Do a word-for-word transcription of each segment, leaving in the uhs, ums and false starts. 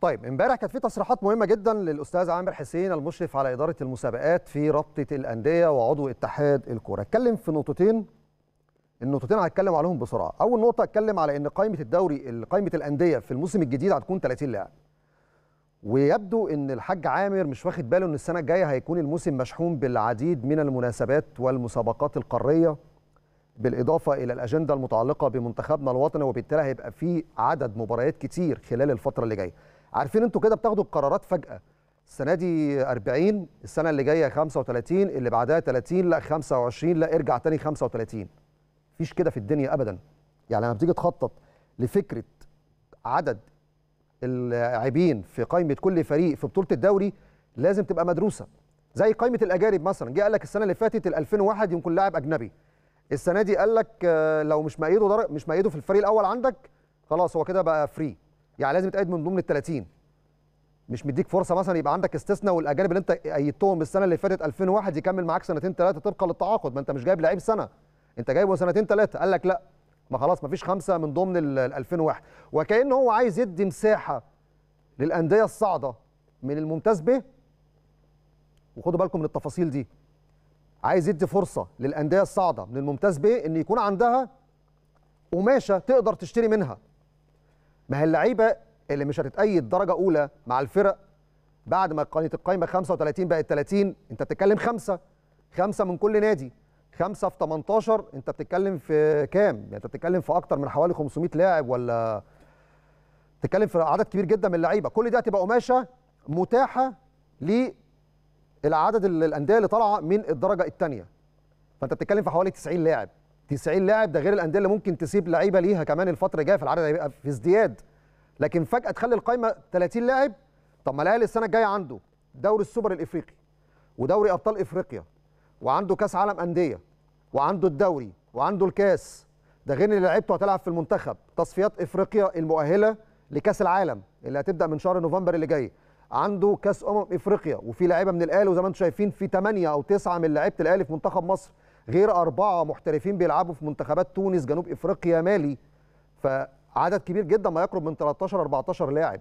طيب امبارح كانت في تصريحات مهمه جدا للاستاذ عامر حسين المشرف على اداره المسابقات في رابطه الانديه وعضو اتحاد الكوره، اتكلم في نقطتين. النقطتين هتكلم عليهم بسرعه. اول نقطه اتكلم على ان قائمه الدوري قائمه الانديه في الموسم الجديد هتكون ثلاثين لاعب، ويبدو ان الحاج عامر مش واخد باله ان السنه الجايه هيكون الموسم مشحون بالعديد من المناسبات والمسابقات القاريه، بالاضافه الى الاجنده المتعلقه بمنتخبنا الوطني، وبالتالي هيبقى في عدد مباريات كتير خلال الفتره اللي جايه. عارفين انتوا كده بتاخدوا القرارات فجأة، السنة دي أربعين، السنة اللي جاية خمسة وثلاثين، اللي بعدها ثلاثين، لا خمسة وعشرين، لا ارجع تاني خمسة وثلاثين. مفيش كده في الدنيا أبدا. يعني لما بتيجي تخطط لفكرة عدد اللاعبين في قائمة كل فريق في بطولة الدوري لازم تبقى مدروسة. زي قائمة الأجانب مثلا، جه قال لك السنة اللي فاتت ال ألفين وواحد يمكن لاعب أجنبي. السنة دي قال لك لو مش مقيده مش مقيده في الفريق الأول عندك خلاص هو كده بقى فري. يعني لازم تقعد من ضمن ال ثلاثين، مش مديك فرصه مثلا يبقى عندك استثناء والاجانب اللي انت قيدتهم السنه اللي فاتت ألفين وواحد يكمل معاك سنتين ثلاثه طبقا للتعاقد. ما انت مش جايب لعيب سنه، انت جايبه سنتين ثلاثه، قال لك لا ما خلاص ما فيش خمسه من ضمن ال ألفين وواحد. وكأنه هو عايز يدي مساحه للانديه الصاعده من الممتاز ب، وخدوا بالكم من التفاصيل دي، عايز يدي فرصه للانديه الصاعده من الممتاز ب ان يكون عندها قماشه تقدر تشتري منها. ما هي اللعيبه اللي مش هتتأيد درجه اولى مع الفرق بعد ما كانت القايمه خمسة وثلاثين بقت ثلاثين، انت بتتكلم خمسه خمسه من كل نادي، خمسه في تمنتاشر، انت بتتكلم في كام؟ يعني انت بتتكلم في اكتر من حوالي خمسمية لاعب، ولا بتتكلم في عدد كبير جدا من اللعيبه. كل دي هتبقى قماشه متاحه للعدد الانديه اللي طالعه من الدرجه الثانيه. فانت بتتكلم في حوالي تسعين لاعب، تسعين لاعب ده غير الانديه اللي ممكن تسيب لعيبه ليها كمان الفتره الجايه، فالعدد هيبقى في ازدياد. لكن فجأة تخلي القايمة ثلاثين لاعب. طب ما الاهلي السنة الجاية عنده دوري السوبر الافريقي ودوري ابطال افريقيا وعنده كاس عالم اندية وعنده الدوري وعنده الكاس، ده غير اللي لعيبته هتلعب في المنتخب، تصفيات افريقيا المؤهلة لكاس العالم اللي هتبدأ من شهر نوفمبر اللي جاي، عنده كاس امم افريقيا، وفي لعيبة من الاهلي وزي ما انتم شايفين في ثمانية او تسعة من لعيبة الاهلي في منتخب مصر، غير أربعة محترفين بيلعبوا في منتخبات تونس، جنوب افريقيا، مالي، ف عدد كبير جدا ما يقرب من تلتاشر أربعتاشر لاعب.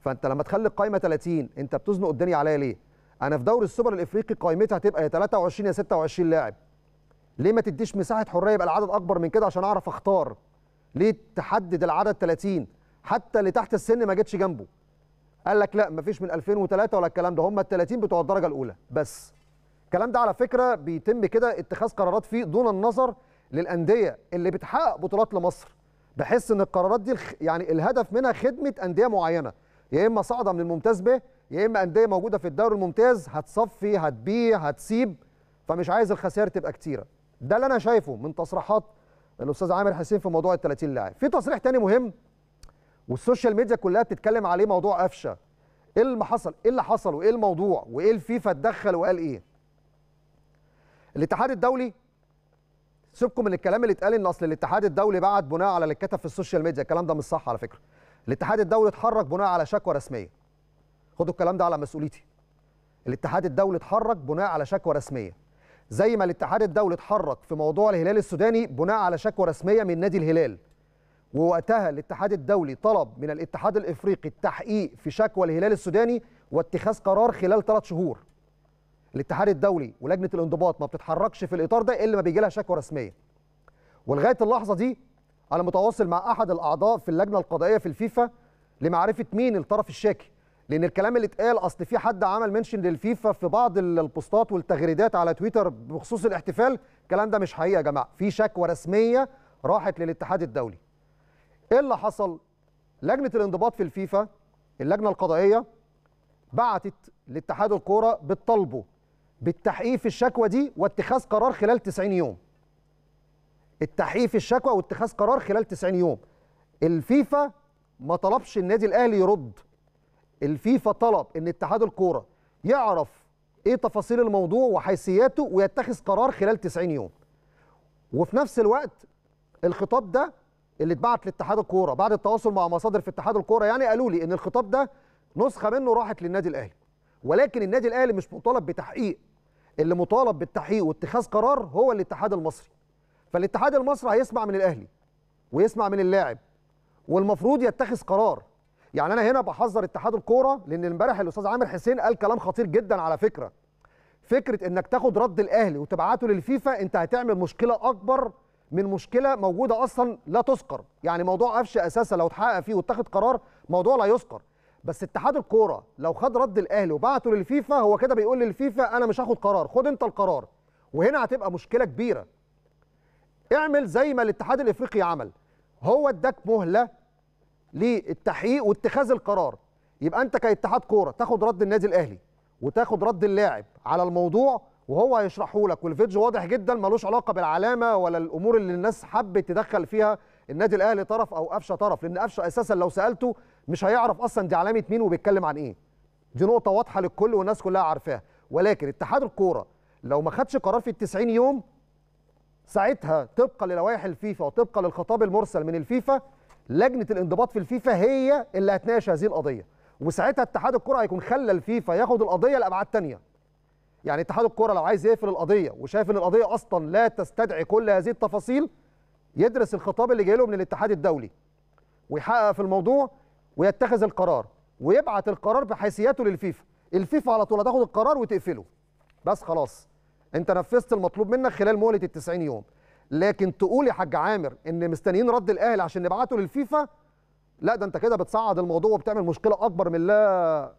فانت لما تخلي القايمه ثلاثين انت بتزنق الدنيا عليا ليه؟ انا في دوري السوبر الافريقي قايمتها هتبقى يا تلاتة وعشرين يا ستة وعشرين لاعب. ليه ما تديش مساحه حريه يبقى العدد اكبر من كده عشان اعرف اختار؟ ليه تحدد العدد ثلاثين؟ حتى اللي تحت السن ما جتش جنبه. قال لك لا ما فيش من ألفين وتلاتة ولا الكلام ده، هم ال ثلاثين بتوع الدرجه الاولى بس. الكلام ده على فكره بيتم كده اتخاذ قرارات فيه دون النظر للانديه اللي بتحقق بطولات لمصر. بحس ان القرارات دي يعني الهدف منها خدمه انديه معينه، يا اما صاعده من الممتاز ب، يا اما انديه موجوده في الدوري الممتاز هتصفي هتبيع هتسيب، فمش عايز الخسائر تبقى كتيره. ده اللي انا شايفه من تصريحات الاستاذ عامر حسين في موضوع ال ثلاثين لاعب. في تصريح تاني مهم والسوشيال ميديا كلها بتتكلم عليه، موضوع قفشه. ايه اللي حصل؟ ايه اللي حصل وايه الموضوع؟ وايه الفيفا اتدخل وقال ايه؟ الاتحاد الدولي، سيبكم من الكلام اللي اتقال ان اصل الاتحاد الدولي بعت بناء على اللي اتكتب في السوشيال ميديا، الكلام ده مش صح على فكره. الاتحاد الدولي اتحرك بناء على شكوى رسميه. خدوا الكلام ده على مسؤوليتي. الاتحاد الدولي اتحرك بناء على شكوى رسميه. زي ما الاتحاد الدولي اتحرك في موضوع الهلال السوداني بناء على شكوى رسميه من نادي الهلال. ووقتها الاتحاد الدولي طلب من الاتحاد الافريقي التحقيق في شكوى الهلال السوداني واتخاذ قرار خلال ثلاث شهور. الاتحاد الدولي ولجنه الانضباط ما بتتحركش في الاطار ده الا ما بيجي لها شكوى رسميه. ولغايه اللحظه دي انا متواصل مع احد الاعضاء في اللجنه القضائيه في الفيفا لمعرفه مين الطرف الشاكي، لان الكلام اللي اتقال اصل في حد عمل منشن للفيفا في بعض البوستات والتغريدات على تويتر بخصوص الاحتفال، الكلام ده مش حقيقه يا جماعه، في شكوى رسميه راحت للاتحاد الدولي. ايه اللي حصل؟ لجنه الانضباط في الفيفا اللجنه القضائيه بعتت لاتحاد الكوره بتطالبه بالتحقيق في الشكوى دي واتخاذ قرار خلال تسعين يوم. التحقيق في الشكوى واتخاذ قرار خلال تسعين يوم. الفيفا ما طلبش النادي الاهلي يرد. الفيفا طلب ان اتحاد الكوره يعرف ايه تفاصيل الموضوع وحيثياته ويتخذ قرار خلال تسعين يوم. وفي نفس الوقت الخطاب ده اللي اتبعت لاتحاد الكوره بعد التواصل مع مصادر في اتحاد الكوره، يعني قالوا لي ان الخطاب ده نسخه منه راحت للنادي الاهلي. ولكن النادي الاهلي مش مطالب بتحقيق، اللي مطالب بالتحقيق واتخاذ قرار هو الاتحاد المصري. فالاتحاد المصري هيسمع من الاهلي ويسمع من اللاعب والمفروض يتخذ قرار، يعني انا هنا بحذر اتحاد الكوره، لان امبارح الاستاذ عامر حسين قال كلام خطير جدا على فكره. فكره انك تاخد رد الاهلي وتبعته للفيفا، انت هتعمل مشكله اكبر من مشكله موجوده اصلا لا تذكر. يعني موضوع قفش اساسا لو اتحقق فيه واتخذ قرار موضوع لا يذكر، بس اتحاد الكوره لو خد رد الاهلي وبعته للفيفا هو كده بيقول للفيفا انا مش هاخد قرار، خد انت القرار. وهنا هتبقى مشكله كبيره. اعمل زي ما الاتحاد الافريقي عمل، هو اداك مهله للتحقيق واتخاذ القرار، يبقى انت كاتحاد كوره تاخد رد النادي الاهلي وتاخد رد اللاعب على الموضوع وهو هيشرحه لك، والفيديو واضح جدا ملوش علاقه بالعلامه ولا الامور اللي الناس حبت تدخل فيها النادي الاهلي طرف او قفشه طرف، لان قفشه اساسا لو سالته مش هيعرف اصلا دي علامه مين وبيتكلم عن ايه. دي نقطه واضحه للكل والناس كلها عارفاها، ولكن اتحاد الكوره لو ما خدش قرار في التسعين يوم ساعتها طبقا للوائح الفيفا وطبقا للخطاب المرسل من الفيفا، لجنه الانضباط في الفيفا هي اللي هتناقش هذه القضيه، وساعتها اتحاد الكوره هيكون خلى الفيفا ياخد القضيه لابعاد ثانيه. يعني اتحاد الكوره لو عايز يقفل القضيه وشايف ان القضيه اصلا لا تستدعي كل هذه التفاصيل، يدرس الخطاب اللي جاي له من الاتحاد الدولي ويحقق في الموضوع ويتخذ القرار ويبعت القرار بحيثياته للفيفا. الفيفا على طول هتاخد القرار وتقفله، بس خلاص انت نفذت المطلوب منك خلال مهله التسعين يوم. لكن تقول يا حاج عامر ان مستنيين رد الاهلي عشان نبعته للفيفا، لا ده انت كده بتصعد الموضوع وبتعمل مشكله اكبر من لا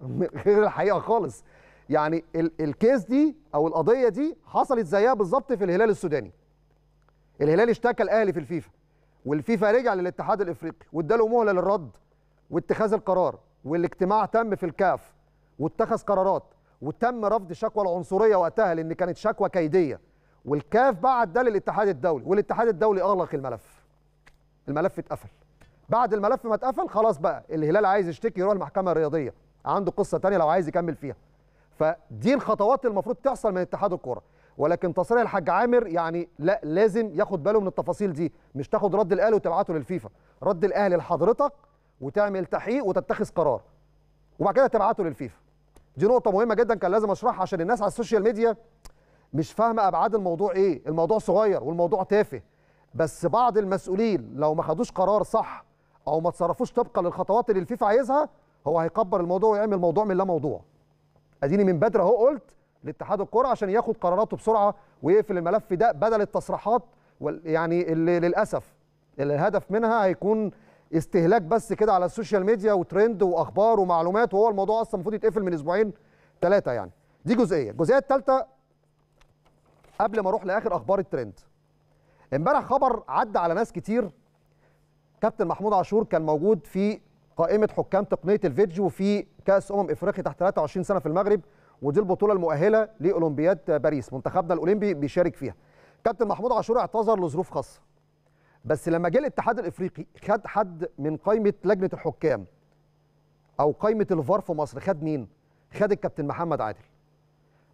غير الحقيقه خالص. يعني الكيس دي او القضيه دي حصلت زيها بالظبط في الهلال السوداني. الهلال اشتكى الاهلي في الفيفا، والفيفا رجع للاتحاد الافريقي واداله مهله للرد واتخاذ القرار، والاجتماع تم في الكاف واتخذ قرارات، وتم رفض شكوى العنصريه وقتها لان كانت شكوى كيديه، والكاف بعت ده للاتحاد الدولي، والاتحاد الدولي اغلق الملف. الملف اتقفل. بعد الملف ما اتقفل خلاص بقى الهلال عايز يشتكي يروح المحكمه الرياضيه، عنده قصه ثانيه لو عايز يكمل فيها. فدي الخطوات المفروض تحصل من اتحاد الكوره، ولكن تصريح الحاج عامر يعني لا، لازم ياخد باله من التفاصيل دي، مش تاخد رد الاهلي وتبعته للفيفا، رد الاهلي لحضرتك وتعمل تحقيق وتتخذ قرار. وبعد كده تبعته للفيفا. دي نقطة مهمة جدا كان لازم اشرحها عشان الناس على السوشيال ميديا مش فاهمة ابعاد الموضوع ايه، الموضوع صغير والموضوع تافه، بس بعض المسؤولين لو ما خدوش قرار صح او ما اتصرفوش طبقا للخطوات اللي الفيفا عايزها هو هيكبر الموضوع ويعمل موضوع من لا موضوع. اديني من بدري اهو قلت لاتحاد الكرة عشان ياخد قراراته بسرعة ويقفل الملف ده بدل التصريحات يعني اللي للاسف اللي الهدف منها هيكون استهلاك بس كده على السوشيال ميديا وترند واخبار ومعلومات، وهو الموضوع اصلا المفروض يتقفل من اسبوعين ثلاثه. يعني دي جزئيه. الجزئيه الثالثه قبل ما اروح لاخر اخبار الترند، امبارح خبر عدى على ناس كتير. كابتن محمود عاشور كان موجود في قائمه حكام تقنيه الفيديو في كاس امم افريقيا تحت ثلاثة وعشرين سنه في المغرب، ودي البطوله المؤهله لاولمبياد باريس، منتخبنا الاولمبي بيشارك فيها. كابتن محمود عاشور اعتذر لظروف خاصه، بس لما جه الاتحاد الافريقي خد حد من قائمه لجنه الحكام او قائمه الفار في مصر، خد مين؟ خد الكابتن محمد عادل.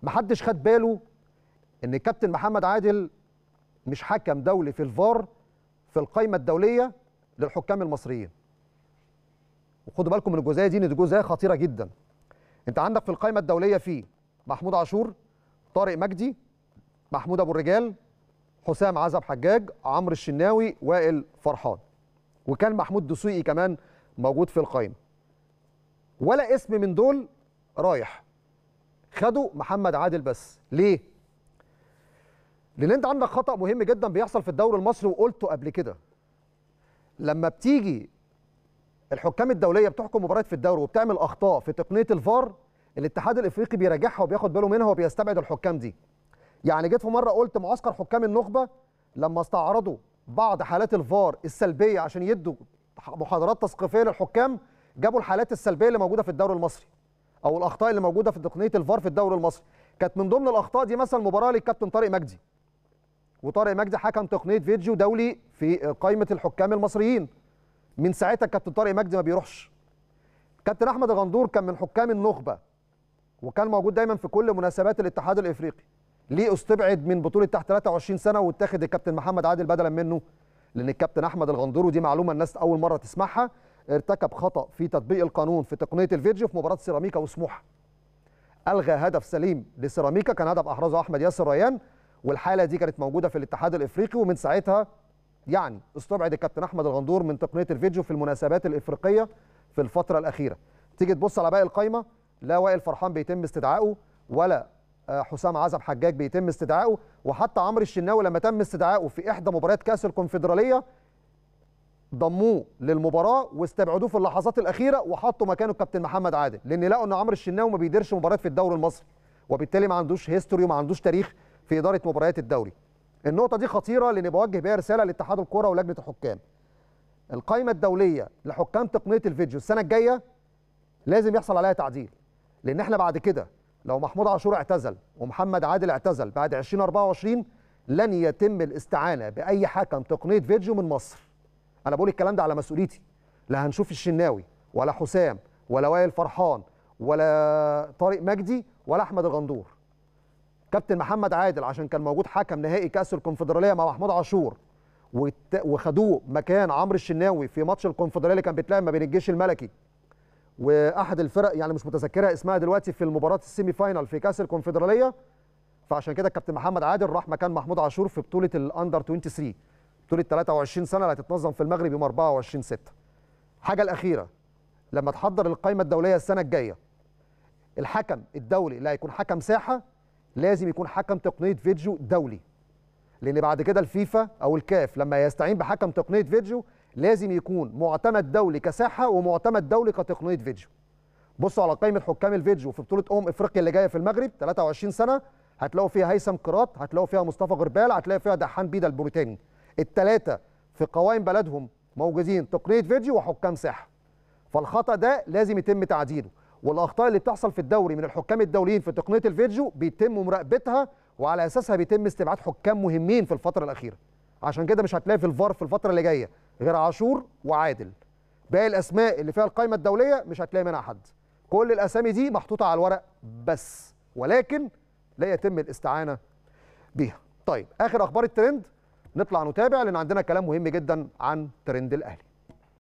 محدش خد باله ان الكابتن محمد عادل مش حكم دولي في الفار في القائمه الدوليه للحكام المصريين. وخدوا بالكم من الجزئيه دي، دي جزئيه خطيره جدا. انت عندك في القائمه الدوليه في محمود عاشور، طارق مجدي، محمود ابو الرجال، حسام عزب حجاج، عمرو الشناوي، وائل فرحان، وكان محمود دسوقي كمان موجود في القائمه. ولا اسم من دول رايح، خدوا محمد عادل بس. ليه؟ لان انت عندك خطا مهم جدا بيحصل في الدوري المصري، وقلته قبل كده. لما بتيجي الحكام الدوليه بتحكم مباريات في الدوري وبتعمل اخطاء في تقنيه الفار، الاتحاد الافريقي بيراجعها وبياخد باله منها وبيستبعد الحكام دي. يعني جيت في مره قلت معسكر حكام النخبه لما استعرضوا بعض حالات الفار السلبيه عشان يدوا محاضرات تثقيفيه للحكام، جابوا الحالات السلبيه اللي موجوده في الدوري المصري او الاخطاء اللي موجوده في تقنيه الفار في الدوري المصري. كانت من ضمن الاخطاء دي مثلا مباراه للكابتن طارق مجدي، وطارق مجدي حكم تقنيه فيديو دولي في قائمه الحكام المصريين. من ساعتها الكابتن طارق مجدي ما بيروحش. كابتن احمد الغندور كان من حكام النخبه وكان موجود دايما في كل مناسبات الاتحاد الافريقي. ليه استبعد من بطوله تحت ثلاثة وعشرين سنه واتاخد الكابتن محمد عادل بدلا منه؟ لان الكابتن احمد الغندور، ودي معلومه الناس اول مره تسمعها، ارتكب خطا في تطبيق القانون في تقنيه الفيديو في مباراه سيراميكا وسموحه. الغى هدف سليم لسيراميكا كان هدف احرزه احمد ياسر الريان، والحاله دي كانت موجوده في الاتحاد الافريقي، ومن ساعتها يعني استبعد الكابتن احمد الغندور من تقنيه الفيديو في المناسبات الافريقيه في الفتره الاخيره. تيجي تبص على باقي القايمه، لا وائل فرحان بيتم استدعائه، ولا حسام عزب حجاج بيتم استدعائه، وحتى عمرو الشناوي لما تم استدعائه في احدى مباريات كاس الكونفدراليه ضموه للمباراه واستبعدوه في اللحظات الاخيره وحطوا مكانه الكابتن محمد عادل، لان لقوا ان عمرو الشناوي ما بيديرش مباريات في الدوري المصري، وبالتالي ما عندوش هيستوري وما عندوش تاريخ في اداره مباريات الدوري. النقطه دي خطيره، لان بوجه بيها رساله لاتحاد الكوره ولجنه الحكام. القائمه الدوليه لحكام تقنيه الفيديو السنه الجايه لازم يحصل عليها تعديل، لان احنا بعد كده لو محمود عاشور اعتزل ومحمد عادل اعتزل بعد ألفين وأربعة وعشرين لن يتم الاستعانه باي حكم تقنيه فيديو من مصر. انا بقول الكلام ده على مسؤوليتي، لا هنشوف الشناوي ولا حسام ولا وائل فرحان ولا طارق مجدي ولا احمد الغندور. كابتن محمد عادل عشان كان موجود حكم نهائي كاس الكونفدراليه مع محمود عاشور وخدوه مكان عمرو الشناوي في ماتش الكونفدراليه اللي كان بيتلعب ما بين الجيش الملكي واحد الفرق يعني مش متذكرها اسمها دلوقتي في المباراه السيمي فاينال في كاس الكونفدراليه، فعشان كده الكابتن محمد عادل راح مكان محمود عاشور في بطوله الاندر ثلاثة وعشرين، بطوله ثلاثة وعشرين سنه اللي هتتنظم في المغرب يوم أربعة وعشرين ستة. الحاجه الاخيره لما تحضر القائمه الدوليه السنه الجايه، الحكم الدولي اللي هيكون حكم ساحه لازم يكون حكم تقنيه فيديو دولي، لان بعد كده الفيفا او الكاف لما يستعين بحكم تقنيه فيديو لازم يكون معتمد دولي كساحه ومعتمد دولي كتقنيه فيديو. بصوا على قائمه حكام الفيديو في بطوله امم افريقيا اللي جايه في المغرب ثلاثة وعشرين سنه، هتلاقوا فيها هيثم كراط، هتلاقوا فيها مصطفى غربال، هتلاقوا فيها دحان بيدا البريتاني. الثلاثه في قوائم بلدهم موجودين تقنيه فيديو وحكام ساحه. فالخطا ده لازم يتم تعديله، والاخطاء اللي بتحصل في الدوري من الحكام الدوليين في تقنيه الفيديو بيتم مراقبتها وعلى اساسها بيتم استبعاد حكام مهمين في الفتره الاخيره. عشان كده مش هتلاقي في الفار في الفتره اللي جايه غير عاشور وعادل. باقي الاسماء اللي فيها القائمه الدوليه مش هتلاقي منها حد. كل الاسامي دي محطوطه على الورق بس، ولكن لا يتم الاستعانه بيها. طيب، اخر اخبار الترند نطلع نتابع، لان عندنا كلام مهم جدا عن ترند الاهلي.